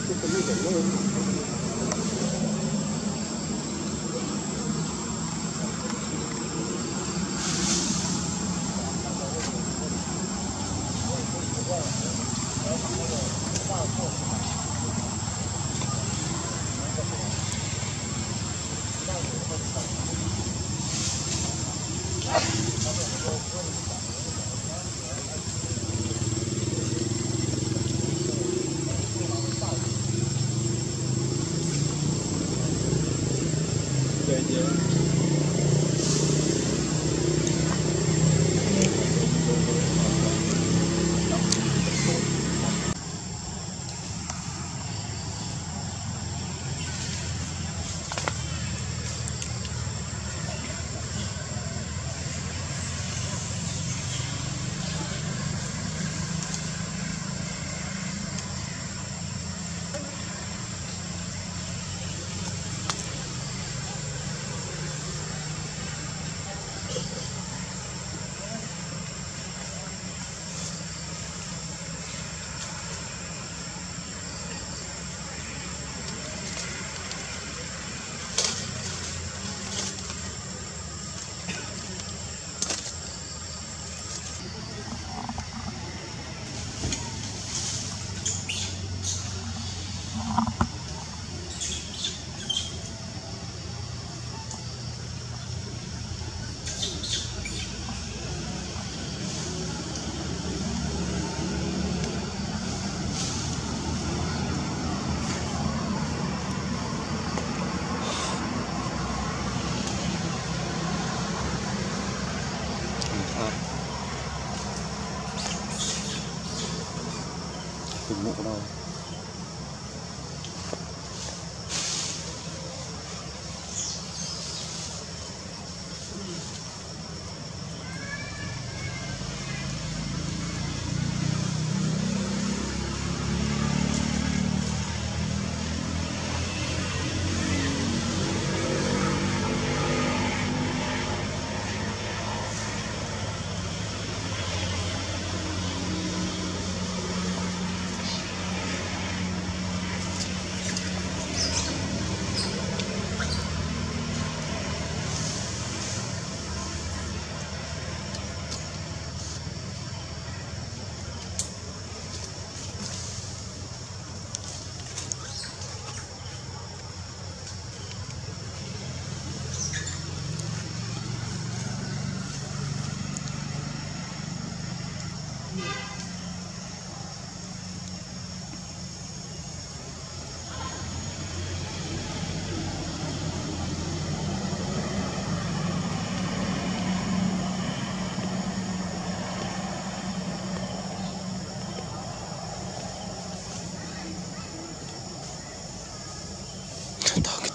để không bỏ lỡ Mộ đâu talk.